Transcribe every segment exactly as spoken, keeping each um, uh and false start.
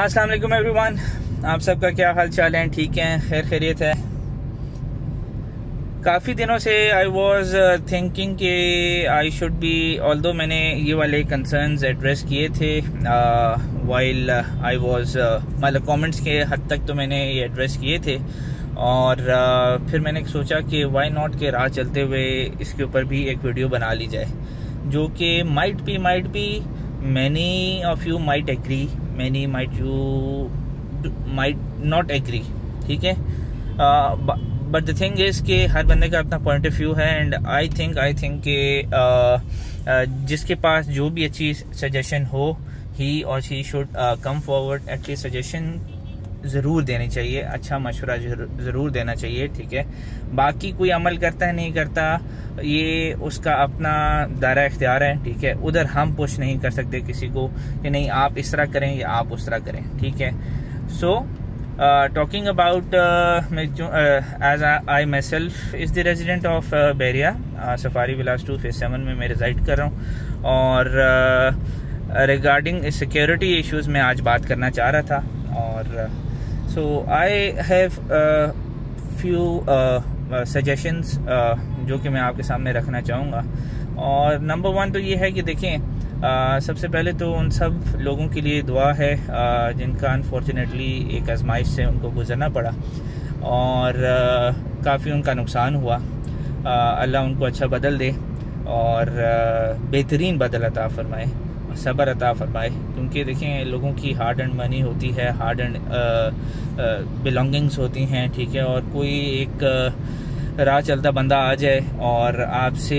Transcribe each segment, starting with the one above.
अस्सलाम वालेकुम एवरीवन, आप सबका क्या हाल चाल है? ठीक है, खैर खैरियत है। काफ़ी दिनों से आई वॉज थिंकिंग कि आई शुड बी, ऑल्दो मैंने ये वाले कंसर्न्स एड्रेस किए थे वाइल आई वॉज, मतलब कमेंट्स के हद तक तो मैंने ये एड्रेस किए थे, और uh, फिर मैंने सोचा कि वाई नॉट के राह चलते हुए इसके ऊपर भी एक वीडियो बना ली जाए, जो कि might be might be many of you might agree, many might you might not agree. ठीक है, बट द थिंग इज़ कि हर बंदे का अपना पॉइंट ऑफ व्यू है, and I think I think कि जिसके पास जो भी अच्छी सजेशन हो, ही और she should come forward. At least suggestion ज़रूर देनी चाहिए, अच्छा मशवरा ज़रूर देना चाहिए। ठीक है, बाकी कोई अमल करता है नहीं करता, ये उसका अपना दायरा इख्तियार है। ठीक है, उधर हम पुश नहीं कर सकते किसी को कि नहीं आप इस तरह करें या आप उस तरह करें। ठीक है, so talking about, as I myself is the resident of Bahria, Safari Villas two phase seven में मैं रिजाइड कर रहा हूँ, और रिगार्डिंग सिक्योरिटी इशूज़ में आज बात करना चाह रहा था। और so I have few suggestions जो कि मैं आपके सामने रखना चाहूँगा। और नंबर वन तो ये है कि देखें, uh, सबसे पहले तो उन सब लोगों के लिए दुआ है uh, जिनका अनफॉर्चुनेटली एक आजमाइश से उनको गुजरना पड़ा और uh, काफ़ी उनका नुकसान हुआ। uh, अल्लाह उनको अच्छा बदल दे और uh, बेहतरीन बदल अता फरमाए, सबर अता फरमाए, क्योंकि देखें लोगों की हार्ड एंड मनी होती है, हार्ड एंड बिलोंगिंग्स होती हैं। ठीक है, और कोई एक राह चलता बंदा आ जाए और आपसे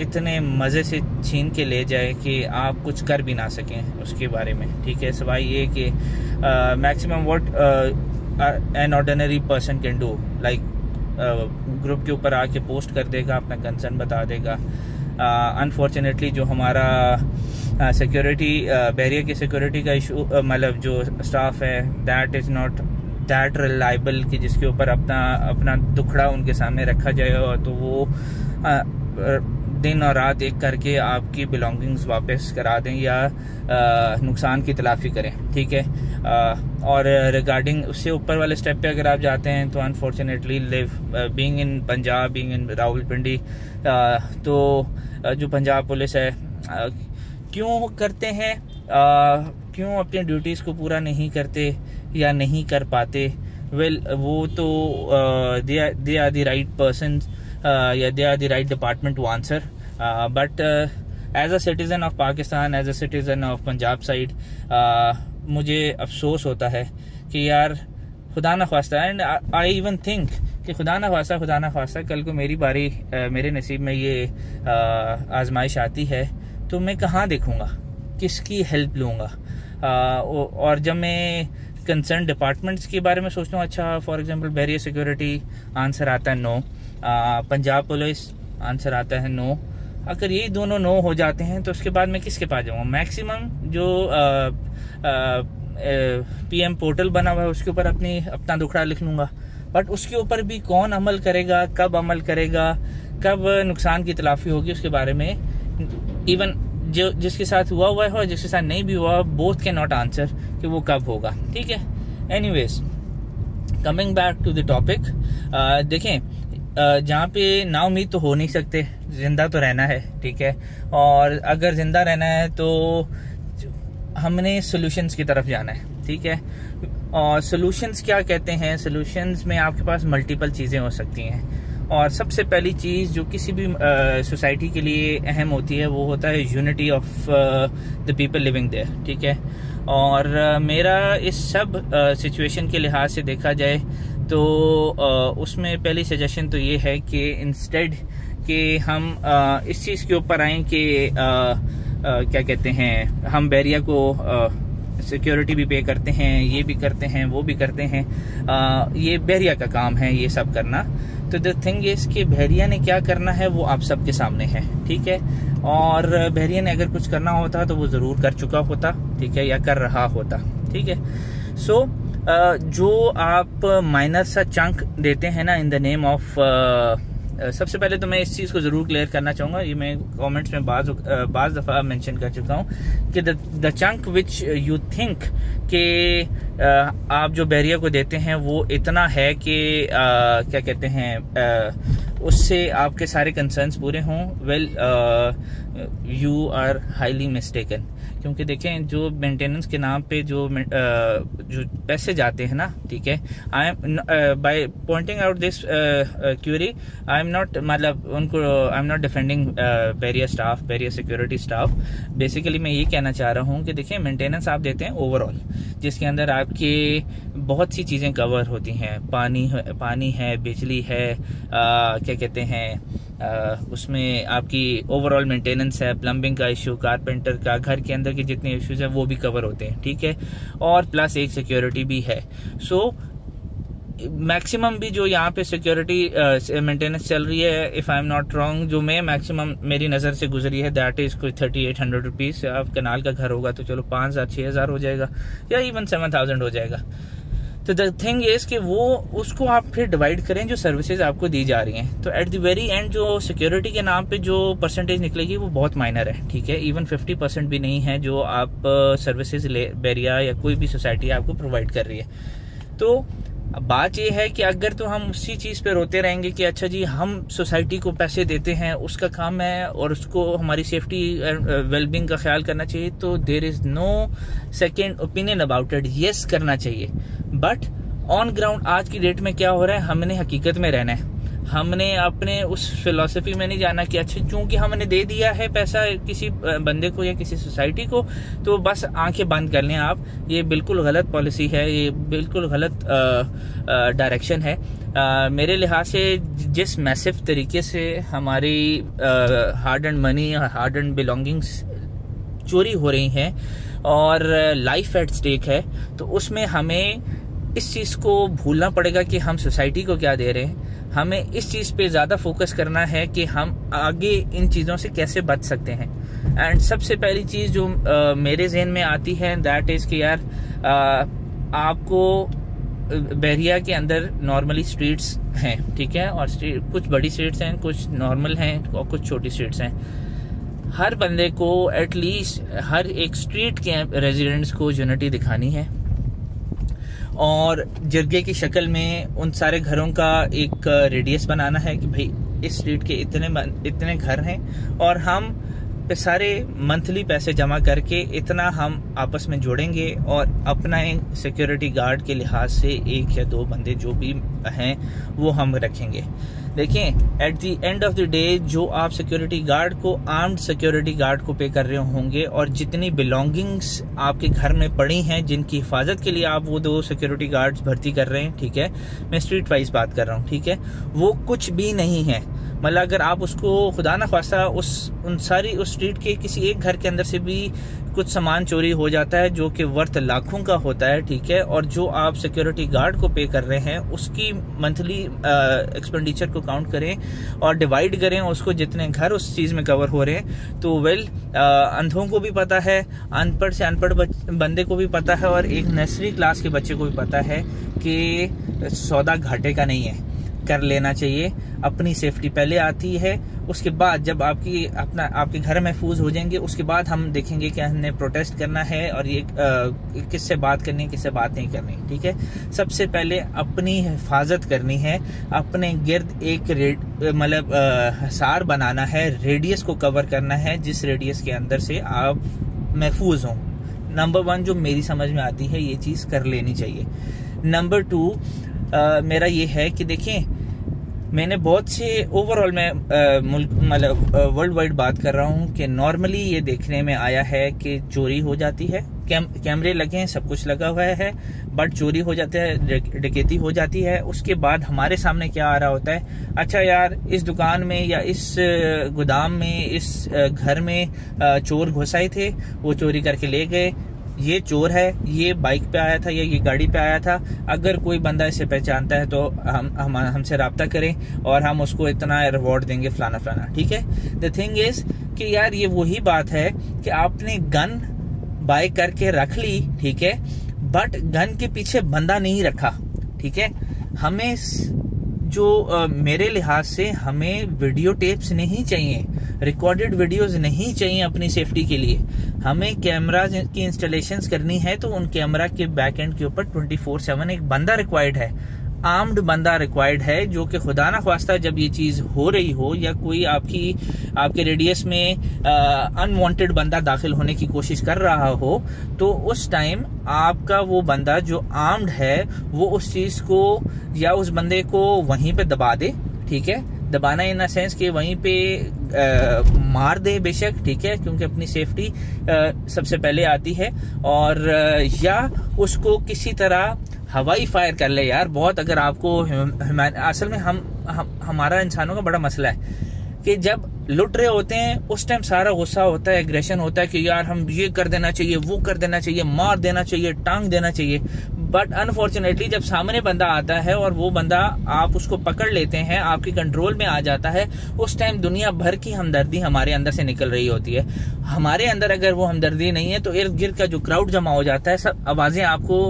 इतने मज़े से छीन के ले जाए कि आप कुछ कर भी ना सकें उसके बारे में। ठीक है, सवाई ये कि maximum what an ordinary person can do, like group के ऊपर आके पोस्ट कर देगा, अपना कंसर्न बता देगा। अनफॉर्चुनेटली uh, जो हमारा सिक्योरिटी uh, बहरिया uh, की सिक्योरिटी का इशू, uh, मतलब जो स्टाफ है, that is not that reliable कि जिसके ऊपर अपना अपना दुखड़ा उनके सामने रखा जाए और तो वो uh, दिन और रात एक करके आपकी बिलोंगिंग्स वापस करा दें या uh, नुकसान की तलाफी करें। ठीक है, uh, और रिगार्डिंग उससे ऊपर वाले स्टेप पे अगर आप जाते हैं तो unfortunately live being in Punjab, being in Rawalpindi, uh, तो uh, जो पंजाब पुलिस है, uh, क्यों करते हैं, uh, क्यों अपनी ड्यूटीज़ को पूरा नहीं करते या नहीं कर पाते? वेल well, वो तो they are the right person या they are the right department to answer, but as a citizen of Pakistan, as a citizen of Punjab side, मुझे अफसोस होता है कि यार खुदा ना ख्वास्ता, एंड आई इवन थिंक कि खुदा ना ख्वास्ता खुदा ना ख्वास्ता कल को मेरी बारी, uh, मेरे नसीब में ये uh, आजमाइश आती है तो मैं कहाँ देखूँगा, किसकी हेल्प लूँगा? uh, और जब मैं कंसर्न डिपार्टमेंट्स के बारे में सोचता हूँ, अच्छा for example Bahria security, answer आता है नो, आ, पंजाब पुलिस, आंसर आता है नो। अगर ये दोनों नो हो जाते हैं तो उसके बाद मैं किसके पास जाऊँगा? मैक्सिमम जो आ, आ, पीएम पोर्टल बना हुआ है उसके ऊपर अपनी अपना दुखड़ा लिख लूँगा, बट उसके ऊपर भी कौन अमल करेगा, कब अमल करेगा, कब नुकसान की तलाफी होगी, उसके बारे में इवन जो जिसके साथ हुआ हुआ है और जिसके साथ नहीं भी हुआ, बोथ कैन नॉट आंसर कि वो कब होगा। ठीक है, anyways coming back to the topic, देखें uh, जहाँ पे ना उम्मीद तो हो नहीं सकते, जिंदा तो रहना है। ठीक है, और अगर जिंदा रहना है तो हमने सॉल्यूशंस की तरफ जाना है। ठीक है, और सॉल्यूशंस क्या कहते हैं? सॉल्यूशंस में आपके पास मल्टीपल चीज़ें हो सकती हैं, और सबसे पहली चीज़ जो किसी भी सोसाइटी के लिए अहम होती है वो होता है unity of the people living there. ठीक है, और uh, मेरा इस सब सिचुएशन uh, के लिहाज से देखा जाए तो uh, उसमें पहली सजेशन तो ये है कि इंस्टेड कि हम uh, इस चीज़ के ऊपर आएँ कि uh, uh, क्या कहते हैं, हम बहरिया को uh, सिक्योरिटी भी पे करते हैं, ये भी करते हैं, वो भी करते हैं, आ, ये बहरिया का काम है ये सब करना। तो द थिंग इज़ कि बहरिया ने क्या करना है वो आप सबके सामने है। ठीक है, और बहरिया ने अगर कुछ करना होता तो वो ज़रूर कर चुका होता। ठीक है, या कर रहा होता। ठीक है, सो जो आप माइनर सा चंक देते हैं ना, इन द नेम ऑफ सबसे पहले तो मैं इस चीज़ को ज़रूर क्लियर करना चाहूँगा, ये मैं कमेंट्स में बाज बाज दफ़ा मेंशन कर चुका हूँ कि the chunk which you think कि आप जो बहरिया को देते हैं वो इतना है कि आ, क्या कहते हैं आ, उससे आपके सारे कंसर्न्स पूरे हों, well you are highly mistaken. क्योंकि देखें जो मेंटेनेंस के नाम पे जो आ, जो पैसे जाते हैं ना, ठीक है, I am by pointing out this query I am not मतलब उनको I am not defending Bahria staff, Bahria security staff. Basically मैं ये कहना चाह रहा हूँ कि देखिए मेंटेनेंस आप देते हैं ओवरऑल, जिसके अंदर आपके बहुत सी चीज़ें कवर होती हैं, पानी पानी है, बिजली है, आ, क्या कहते हैं आ, उसमें आपकी ओवरऑल मेंटेनेंस है, प्लम्बिंग का इशू, कारपेंटर का, घर के अंदर के जितने इश्यूज हैं वो भी कवर होते हैं, ठीक है, और प्लस एक सिक्योरिटी भी है। सो मैक्सिमम भी जो यहाँ पे सिक्योरिटी मेंटेनेंस चल रही है, if I am not wrong, जो मैं मैक्सिमम मेरी नज़र से गुजरी है दैट इज कोई थर्टी एट हंड्रेड रुपीज़। आप कनाल का घर होगा तो चलो पाँच हज़ार छः हज़ार हो जाएगा या इवन सेवन थाउजेंड हो जाएगा। तो द थिंग इज कि वो उसको आप फिर डिवाइड करें जो सर्विसेज आपको दी जा रही हैं, तो एट द वेरी एंड जो सिक्योरिटी के नाम पे जो परसेंटेज निकलेगी वो बहुत माइनर है, ठीक है, इवन फिफ्टी परसेंट भी नहीं है जो आप सर्विसेज ले बहरिया या कोई भी सोसाइटी आपको प्रोवाइड कर रही है। तो बात यह है कि अगर तो हम उसी चीज़ पे रोते रहेंगे कि अच्छा जी हम सोसाइटी को पैसे देते हैं, उसका काम है और उसको हमारी सेफ्टी वेलबींग का ख्याल करना चाहिए, तो there is no second opinion about it. Yes करना चाहिए, बट ऑन ग्राउंड आज की डेट में क्या हो रहा है, हमने हकीकत में रहना है, हमने अपने उस फिलॉसफी में नहीं जाना कि अच्छा चूँकि हमने दे दिया है पैसा किसी बंदे को या किसी सोसाइटी को तो बस आंखें बंद कर लें आप। ये बिल्कुल गलत पॉलिसी है, ये बिल्कुल गलत डायरेक्शन है। आ, मेरे लिहाज से जिस मैसिव तरीके से हमारी हार्ड एंड मनी और हार्ड एंड बिलोंगिंग्स चोरी हो रही हैं और लाइफ एट स्टेक है, तो उसमें हमें इस चीज़ को भूलना पड़ेगा कि हम सोसाइटी को क्या दे रहे हैं। हमें इस चीज़ पे ज़्यादा फोकस करना है कि हम आगे इन चीज़ों से कैसे बच सकते हैं। एंड सबसे पहली चीज़ जो आ, मेरे जहन में आती है दैट इज़ कि यार आ, आपको बहरिया के अंदर नॉर्मली स्ट्रीट्स हैं, ठीक है, और स्ट्रीट कुछ बड़ी स्ट्रीट्स हैं, कुछ नॉर्मल हैं और कुछ छोटी स्ट्रीट्स हैं। हर बंदे को एटलीस्ट हर एक स्ट्रीट के रेजिडेंट्स को यूनिटी दिखानी है और जर्गे की शक्ल में उन सारे घरों का एक रेडियस बनाना है कि भाई इस स्ट्रीट के इतने इतने घर हैं और हम सारे मंथली पैसे जमा करके इतना हम आपस में जोड़ेंगे और अपना एक सिक्योरिटी गार्ड के लिहाज से एक या दो बंदे जो भी हैं वो हम रखेंगे। देखें at the end of the day जो आप सिक्योरिटी गार्ड को आर्म्ड सिक्योरिटी गार्ड को पे कर रहे होंगे और जितनी बिलोंगिंग्स आपके घर में पड़ी हैं जिनकी हिफाजत के लिए आप वो दो सिक्योरिटी गार्ड्स भर्ती कर रहे हैं, ठीक है, मैं स्ट्रीट वाइज बात कर रहा हूँ, ठीक है, वो कुछ भी नहीं है। मतलब अगर आप उसको खुदा ना खासा उस उन सारी उस स्ट्रीट के किसी एक घर के अंदर से भी कुछ सामान चोरी हो जाता है जो कि वर्थ लाखों का होता है, ठीक है, और जो आप सिक्योरिटी गार्ड को पे कर रहे हैं उसकी मंथली एक्सपेंडिचर को काउंट करें और डिवाइड करें उसको जितने घर उस चीज़ में कवर हो रहे हैं। तो वेल अंधों को भी पता है, अनपढ़ से अनपढ़ बंदे को भी पता है और एक नर्सरी क्लास के बच्चे को भी पता है कि सौदा घाटे का नहीं है, कर लेना चाहिए। अपनी सेफ्टी पहले आती है, उसके बाद जब आपकी अपना आपके घर महफूज हो जाएंगे उसके बाद हम देखेंगे कि हमने प्रोटेस्ट करना है और ये किससे बात करनी है किससे बात नहीं करनी, ठीक है। सबसे पहले अपनी हिफाजत करनी है, अपने गिर्द एक रेड मतलब हिसार बनाना है, रेडियस को कवर करना है जिस रेडियस के अंदर से आप महफूज हों। नंबर वन जो मेरी समझ में आती है ये चीज़ कर लेनी चाहिए। नंबर टू मेरा ये है कि देखें मैंने बहुत से ओवरऑल मैं मुल्क मतलब वर्ल्ड वाइड बात कर रहा हूँ कि नॉर्मली ये देखने में आया है कि चोरी हो जाती है, कैम कैमरे लगे हैं, सब कुछ लगा हुआ है, बट चोरी हो जाता है, डकैती हो जाती है। उसके बाद हमारे सामने क्या आ रहा होता है, अच्छा यार इस दुकान में या इस गोदाम में इस घर में चोर घुस आए थे, वो चोरी करके ले गए, ये चोर है, ये बाइक पे आया था या ये गाड़ी पे आया था, अगर कोई बंदा इसे पहचानता है तो हम हम हमसे राब्ता करें और हम उसको इतना रिवॉर्ड देंगे फलाना फलाना, ठीक है। द थिंग इज कि यार ये वही बात है कि आपने गन बाय करके रख ली, ठीक है, बट गन के पीछे बंदा नहीं रखा, ठीक है। हमें जो आ, मेरे लिहाज से हमें वीडियो टेप्स नहीं चाहिए, रिकॉर्डेड वीडियोस नहीं चाहिए अपनी सेफ्टी के लिए। हमें कैमरा की इंस्टॉलेशंस करनी है तो उन कैमरा के बैक एंड के ऊपर ट्वेंटी फोर सेवन एक बंदा रिक्वायर्ड है, आर्म्ड बंदा रिक्वायर्ड है, जो कि खुदा ना ख्वास्ता जब ये चीज़ हो रही हो या कोई आपकी आपके रेडियस में अनवांटेड बंदा दाखिल होने की कोशिश कर रहा हो तो उस टाइम आपका वो बंदा जो आर्म्ड है वो उस चीज़ को या उस बंदे को वहीं पे दबा दे। ठीक है, दबाना इन द सेंस कि वहीं पे आ, मार दे बेशक, ठीक है, क्योंकि अपनी सेफ्टी सबसे पहले आती है। और आ, या उसको किसी तरह हवाई फायर कर ले यार। बहुत अगर आपको असल में हम, हम हमारा इंसानों का बड़ा मसला है कि जब लुट रहे होते हैं उस टाइम सारा गुस्सा होता है, एग्रेशन होता है कि यार हम ये कर देना चाहिए, वो कर देना चाहिए, मार देना चाहिए, टांग देना चाहिए। बट अनफॉर्चुनेटली जब सामने बंदा आता है और वो बंदा आप उसको पकड़ लेते हैं, आपके कंट्रोल में आ जाता है, उस टाइम दुनिया भर की हमदर्दी हमारे अंदर से निकल रही होती है। हमारे अंदर अगर वो हमदर्दी नहीं है तो इर्द गिर्द का जो क्राउड जमा हो जाता है, सब आवाज़ें आपको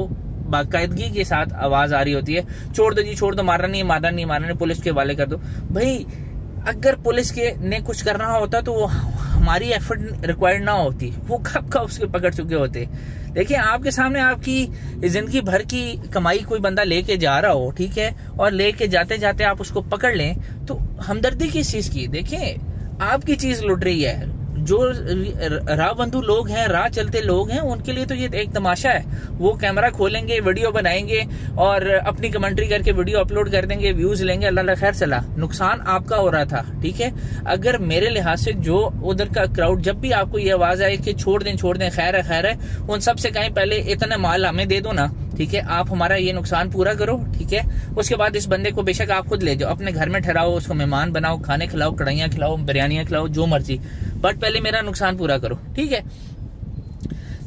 बाकायदगी के साथ आवाज़ आ रही होती है, छोड़ दो जी, छोड़ दो, मारना नहीं, मारना नहीं, मारना नहीं, पुलिस के हवाले कर दो। भाई अगर पुलिस के ने कुछ करना होता तो वो हमारी एफर्ट रिक्वायर्ड ना होती, वो कब का उसके पकड़ चुके होते। देखिए आपके सामने आपकी जिंदगी भर की कमाई कोई बंदा लेके जा रहा हो, ठीक है, और लेके जाते जाते आप उसको पकड़ लें तो हमदर्दी किस चीज़ की। देखिए आपकी चीज़ लुट रही है, जो राह बंधु लोग हैं, राह चलते लोग हैं, उनके लिए तो ये एक तमाशा है। वो कैमरा खोलेंगे, वीडियो बनाएंगे और अपनी कमेंट्री करके वीडियो अपलोड कर देंगे, व्यूज लेंगे, अल्लाह खैर सला, नुकसान आपका हो रहा था। ठीक है, अगर मेरे लिहाज से जो उधर का क्राउड जब भी आपको ये आवाज़ आए कि छोड़ दें छोड़ दें, खैर है खैर है, उन सबसे कहीं पहले इतना माल हमें दे दो ना, ठीक है, आप हमारा ये नुकसान पूरा करो, ठीक है, उसके बाद इस बंदे को बेशक आप खुद ले जाओ, अपने घर में ठहराओ, उसको मेहमान बनाओ, खाने खिलाओ, कढ़ाइयाँ खिलाओ, बिरयानियाँ खिलाओ, जो मर्जी, बट पहले मेरा नुकसान पूरा करो। ठीक है,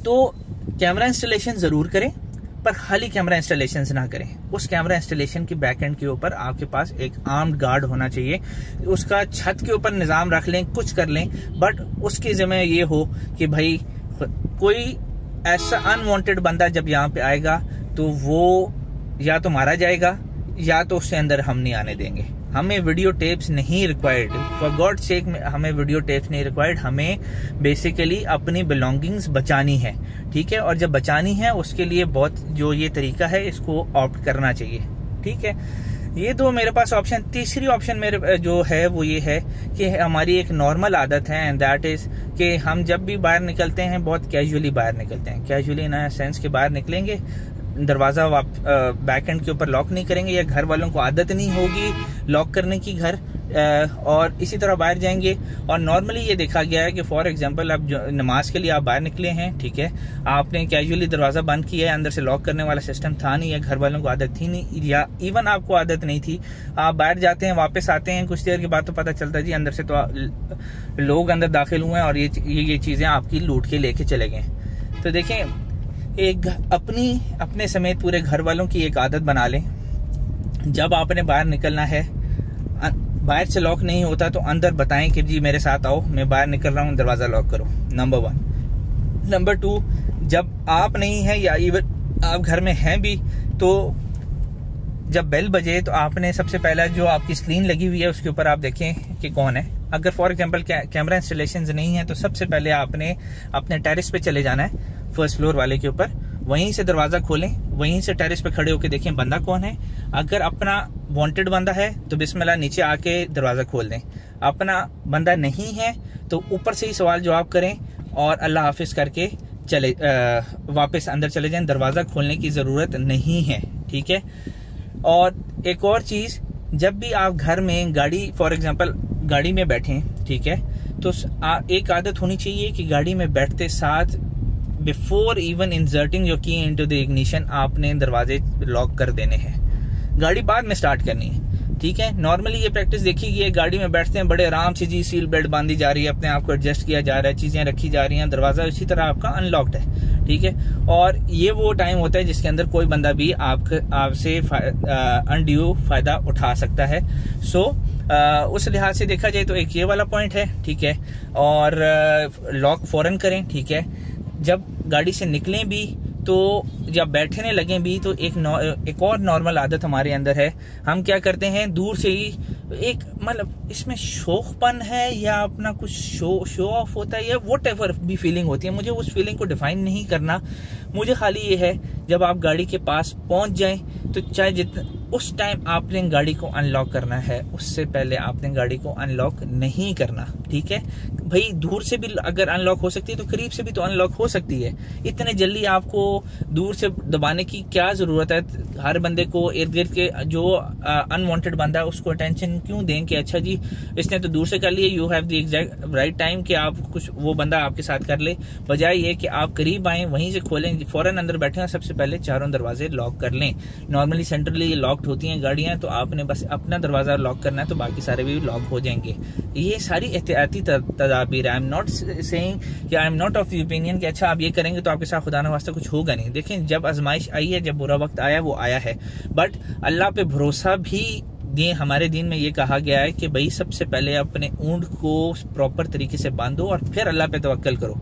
तो कैमरा इंस्टॉलेशन ज़रूर करें पर खाली कैमरा इंस्टॉलेशन ना करें। उस कैमरा इंस्टॉलेशन के बैकएंड के ऊपर आपके पास एक आर्म्ड गार्ड होना चाहिए। उसका छत के ऊपर निज़ाम रख लें, कुछ कर लें, बट उसकी ज़िम्मे ये हो कि भाई कोई ऐसा अनवांटेड बंदा जब यहाँ पे आएगा तो वो या तो मारा जाएगा या तो उसके अंदर हम नहीं आने देंगे। हमें वीडियो टेप्स नहीं रिक्वायर्ड, फॉर गॉड सेक हमें वीडियो टेप्स नहीं रिक्वायर्ड। हमें बेसिकली अपनी बिलोंगिंग्स बचानी है, ठीक है, और जब बचानी है उसके लिए बहुत जो ये तरीका है इसको ऑप्ट करना चाहिए। ठीक है, ये दो मेरे पास ऑप्शन। तीसरी ऑप्शन मेरे जो है वो ये है कि हमारी एक नॉर्मल आदत है, एंड दैट इज़ कि हम जब भी बाहर निकलते हैं बहुत कैजुअली बाहर निकलते हैं। कैजुअली इन सेंस के बाहर निकलेंगे, दरवाज़ा बैक एंड के ऊपर लॉक नहीं करेंगे या घर वालों को आदत नहीं होगी लॉक करने की घर, और इसी तरह बाहर जाएंगे। और नॉर्मली ये देखा गया है कि फॉर एग्जांपल आप नमाज के लिए आप बाहर निकले हैं, ठीक है, आपने कैजुअली दरवाज़ा बंद किया है, अंदर से लॉक करने वाला सिस्टम था नहीं या घर वालों को आदत थी नहीं या इवन आपको आदत नहीं थी, आप बाहर जाते हैं, वापस आते हैं, कुछ देर के बाद तो पता चलता है जी अंदर से तो लोग अंदर दाखिल हुए हैं और ये ये चीज़ें आपकी लूट के लेके चले गए। तो देखें एक अपनी अपने समेत पूरे घर वालों की एक आदत बना लें, जब आपने बाहर निकलना है, बाहर से लॉक नहीं होता तो अंदर बताएं कि जी मेरे साथ आओ, मैं बाहर निकल रहा हूँ, दरवाज़ा लॉक करो, नंबर वन। नंबर टू, जब आप नहीं हैं या इवन आप घर में हैं भी तो जब बेल बजे तो आपने सबसे पहला जो आपकी स्क्रीन लगी हुई है उसके ऊपर आप देखें कि कौन है। अगर फॉर एग्जांपल कैमरा इंस्टॉलेशंस नहीं है तो सबसे पहले आपने अपने टेरेस पे चले जाना है, फर्स्ट फ्लोर वाले के ऊपर, वहीं से दरवाज़ा खोलें, वहीं से टेरेस पे खड़े होकर देखें बंदा कौन है। अगर अपना वांटेड बंदा है तो बिस्मिल्लाह नीचे आके दरवाज़ा खोल दें, अपना बंदा नहीं है तो ऊपर से ही सवाल जवाब करें और अल्लाह हाफिज़ करके चले आ, वापस अंदर चले जाएँ, दरवाज़ा खोलने की ज़रूरत नहीं है। ठीक है, और एक और चीज़, जब भी आप घर में गाड़ी फॉर एग्जांपल गाड़ी में बैठें, ठीक है, तो एक आदत होनी चाहिए कि गाड़ी में बैठते साथ before even inserting your key into the ignition आपने दरवाजे लॉक कर देने हैं, गाड़ी बाद में स्टार्ट करनी है। ठीक है, नॉर्मली ये प्रैक्टिस देखी गई है, गाड़ी में बैठते हैं बड़े आराम से जी, सीट बेल्ट बांधी जा रही है, अपने आप को एडजस्ट किया जा रहा है, चीज़ें रखी जा रही हैं, दरवाज़ा इसी तरह आपका अनलॉक्ड है। ठीक है, और ये वो टाइम होता है जिसके अंदर कोई बंदा भी आपके आपसे अनड्यू फ़ायदा उठा सकता है। सो आ, उस लिहाज से देखा जाए तो एक ये वाला पॉइंट है। ठीक है, और लॉक फ़ौरन करें। ठीक है, जब गाड़ी से निकलें भी तो जब बैठने लगे भी तो एक एक और नॉर्मल आदत हमारे अंदर है, हम क्या करते हैं दूर से ही एक मतलब इसमें शौकपन है या अपना कुछ शो शो ऑफ होता है या वट एवर भी फीलिंग होती है, मुझे उस फीलिंग को डिफाइन नहीं करना। मुझे खाली ये है जब आप गाड़ी के पास पहुंच जाएं तो चाहे जितना उस टाइम आपने गाड़ी को अनलॉक करना है, उससे पहले आपने गाड़ी को अनलॉक नहीं करना। ठीक है भाई, दूर से भी अगर अनलॉक हो सकती है तो करीब से भी तो अनलॉक हो सकती है, इतने जल्दी आपको दूर से दबाने की क्या जरूरत है। हर बंदे को इर्द गिर्द के जो अनवांटेड बंदा है उसको अटेंशन क्यों दें कि अच्छा जी इसने तो दूर से कर लिया, you have the exact right time कि आप कुछ वो बंदा आपके साथ कर ले, बजाय ये कि आप करीब आएँ वहीं से खोलें, फौरन अंदर बैठें, सबसे पहले चारों दरवाजे लॉक कर लें। नॉर्मली सेंट्रली लॉक होती हैं गाड़ियां, तो आपने बस अपना दरवाजा लॉक करना है तो बाकी सारे भी लॉक हो जाएंगे। ये सारी एहतियाती तदाबीर है। आई एम नॉट सेइंग कि I am not of the opinion कि अच्छा आप ये करेंगे तो आपके साथ खुदा ना वास्ता कुछ होगा नहीं। देखें जब आजमाइश आई है, जब बुरा वक्त आया वो आया है, बट अल्लाह पे भरोसा भी दे। हमारे दिन में ये कहा गया है कि भाई सबसे पहले अपने ऊँट को प्रॉपर तरीके से बांधो और फिर अल्लाह पे तवक्कल करो।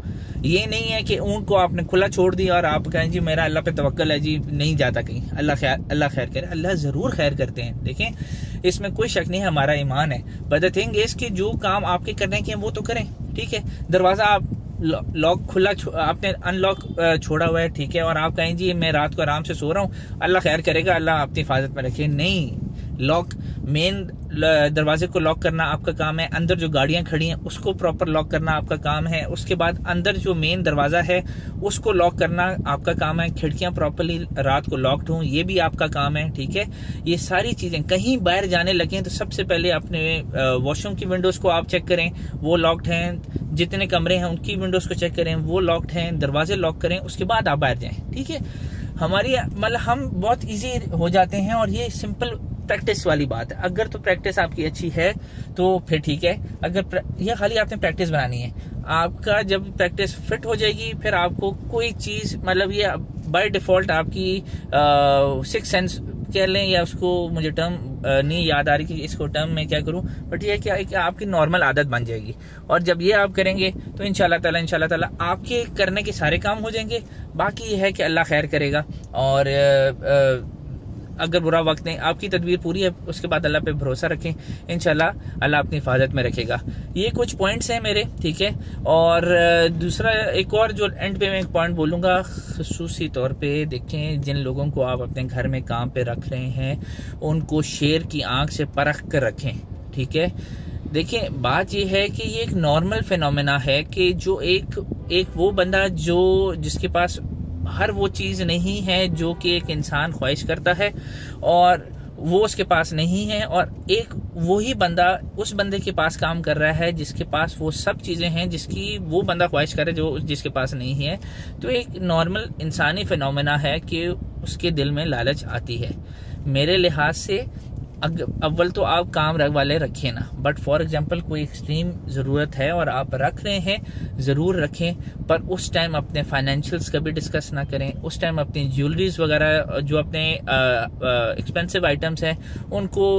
ये नहीं है कि ऊँट को आपने खुला छोड़ दिया और आप कहें जी मेरा अल्लाह पे तवक्कल है जी, नहीं जाता कहीं, अल्लाह खैर अल्लाह खैर करे। अल्लाह ज़रूर खैर करते हैं, देखें इसमें कोई शक नहीं है, हमारा ईमान है। बट द थिंग इज कि जो काम आपके करने के हैं वो तो करें। ठीक है, दरवाज़ा आप लॉक खुला आपने अनलॉक छोड़ा हुआ है, ठीक है, और आप कहें जी मैं रात को आराम से सो रहा हूँ, अल्लाह खैर करेगा, अल्लाह अपनी हिफाजत में रखे। नहीं, लॉक मेन दरवाजे को लॉक करना आपका काम है, अंदर जो गाड़ियां खड़ी हैं उसको प्रॉपर लॉक करना आपका काम है, उसके बाद अंदर जो मेन दरवाज़ा है उसको लॉक करना आपका काम है, खिड़कियां प्रॉपरली रात को लॉक्ड हों ये भी आपका काम है। ठीक है, ये सारी चीज़ें। कहीं बाहर जाने लगें तो सबसे पहले अपने वॉशरूम की विंडोज़ को आप चेक करें, वो लॉक्ड हैं, जितने कमरे हैं उनकी विंडोज़ को चेक करें, वो लॉक्ड हैं, दरवाजे लॉक करें, उसके बाद आप बाहर जाएँ। ठीक है, हमारी मतलब हम बहुत ईजी हो जाते हैं और ये सिंपल प्रैक्टिस वाली बात है। अगर तो प्रैक्टिस आपकी अच्छी है तो फिर ठीक है, अगर यह खाली आपने प्रैक्टिस बनानी है, आपका जब प्रैक्टिस फिट हो जाएगी फिर आपको कोई चीज़ मतलब ये बाय डिफ़ॉल्ट आपकी सिक्स सेंस कह लें, या उसको मुझे टर्म नहीं याद आ रही कि इसको टर्म में क्या करूं, बट ये क्या कि आपकी नॉर्मल आदत बन जाएगी। और जब ये आप करेंगे तो इंशाल्लाह ताला इंशाल्लाह ताला आपके करने के सारे काम हो जाएंगे। बाकी ये है कि अल्लाह खैर करेगा, और आ, आ, अगर बुरा वक्त नहीं, आपकी तदबीर पूरी है, उसके बाद अल्लाह पे भरोसा रखें, इंशाल्लाह अल्लाह अपनी हिफाजत में रखेगा। ये कुछ पॉइंट्स हैं मेरे, ठीक है। और दूसरा एक और जो एंड पे मैं एक पॉइंट बोलूँगा, ख़ुसूसी तौर पे देखें जिन लोगों को आप अपने घर में काम पे रख रहे हैं उनको शेर की आँख से परख कर रखें। ठीक है, देखें बात यह है कि ये एक नॉर्मल फिनोमेना है कि जो एक एक वो बंदा जो जिसके पास हर वो चीज़ नहीं है जो कि एक इंसान ख्वाहिश करता है और वो उसके पास नहीं है, और एक वही बंदा उस बंदे के पास काम कर रहा है जिसके पास वो सब चीज़ें हैं जिसकी वो बंदा ख्वाहिश करे जो जिसके पास नहीं है। तो एक नॉर्मल इंसानी फिनोमेना है कि उसके दिल में लालच आती है। मेरे लिहाज से अव्वल तो आप काम रख वाले रखें ना, बट फॉर एग्जांपल कोई एक्सट्रीम ज़रूरत है और आप रख रहे हैं, ज़रूर रखें, पर उस टाइम अपने फाइनेंशियल्स का भी डिस्कस ना करें। उस टाइम अपनी ज्वेलरीज वगैरह जो अपने एक्सपेंसिव आइटम्स हैं उनको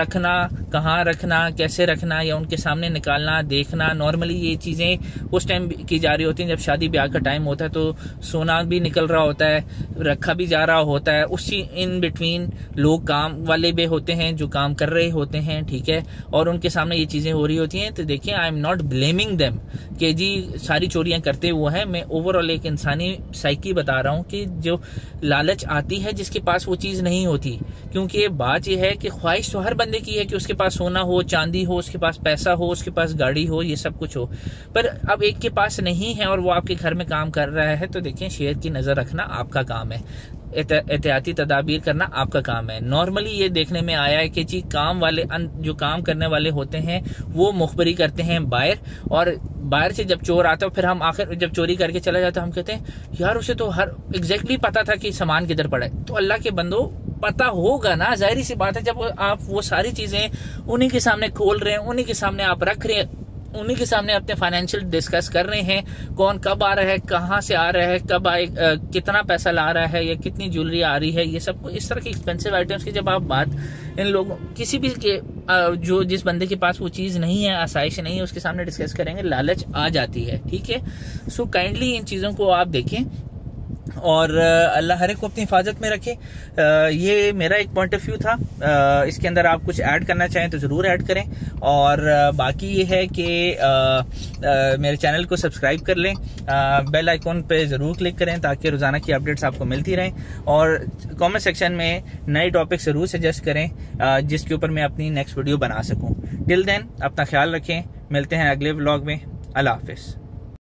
रखना, कहाँ रखना, कैसे रखना, या उनके सामने निकालना, देखना। नॉर्मली ये चीज़ें उस टाइम की जा रही होती हैं जब शादी ब्याह का टाइम होता है, तो सोना भी निकल रहा होता है, रखा भी जा रहा होता है। उसी इन बिटवीन लोग काम वाले भी होते हैं जो काम कर रहे होते हैं, ठीक है, और उनके सामने ये चीजें हो रही होती हैं। तो देखिए I am not blaming them कि जी सारी चोरियां करते वो हैं, मैं ओवरऑल एक इंसानी साइकी बता रहा हूँ कि जो लालच आती है जिसके पास वो चीज़ नहीं होती। क्योंकि बात यह है कि ख्वाहिश तो हर बंदे की है कि उसके पास सोना हो, चांदी हो, उसके पास पैसा हो, उसके पास गाड़ी हो, ये सब कुछ हो, पर अब एक के पास नहीं है और वो आपके घर में काम कर रहा है। तो देखिए शेर की नज़र रखना आपका काम है, एहतियाती तदाबीर करना आपका काम है। नॉर्मली ये देखने में आया है कि जी काम वाले जो काम करने वाले होते हैं वो मुखबरी करते हैं बाहर, और बाहर से जब चोर आता है फिर हम आखिर जब चोरी करके चला जाता है हम कहते हैं यार उसे तो हर एग्जैक्टली पता था कि सामान किधर पड़ा है। तो अल्लाह के बंदो पता होगा ना, जाहिर सी बात है, जब आप वो सारी चीज़ें उन्हीं के सामने खोल रहे हैं, उन्हीं के सामने आप रख रहे हैं, उन्हीं के सामने अपने फाइनेंशियल डिस्कस कर रहे हैं, कौन कब आ रहा है, कहाँ से आ रहा है, कब आए, कितना पैसा ला रहा है, या कितनी ज्वेलरी आ रही है, ये सब कुछ इस तरह के एक्सपेंसिव आइटम्स की जब आप बात इन लोगों किसी भी के जो जिस बंदे के पास वो चीज़ नहीं है, आसाइश नहीं है, उसके सामने डिस्कस करेंगे लालच आ जाती है। ठीक है, सो काइंडली इन चीज़ों को आप देखें। और अल्लाह हर एक को अपनी हिफाजत में रखे। ये मेरा एक पॉइंट ऑफ व्यू था, इसके अंदर आप कुछ ऐड करना चाहें तो ज़रूर ऐड करें। और बाकी ये है कि मेरे चैनल को सब्सक्राइब कर लें, बेल आइकॉन पे ज़रूर क्लिक करें ताकि रोज़ाना की अपडेट्स आपको मिलती रहें। और कमेंट सेक्शन में नए टॉपिक ज़रूर सजेस्ट करें जिसके ऊपर मैं अपनी नेक्स्ट वीडियो बना सकूँ। टिल देन अपना ख्याल रखें, मिलते हैं अगले व्लॉग में। अल्लाह हाफिज़।